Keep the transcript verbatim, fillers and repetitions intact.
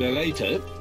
dilated.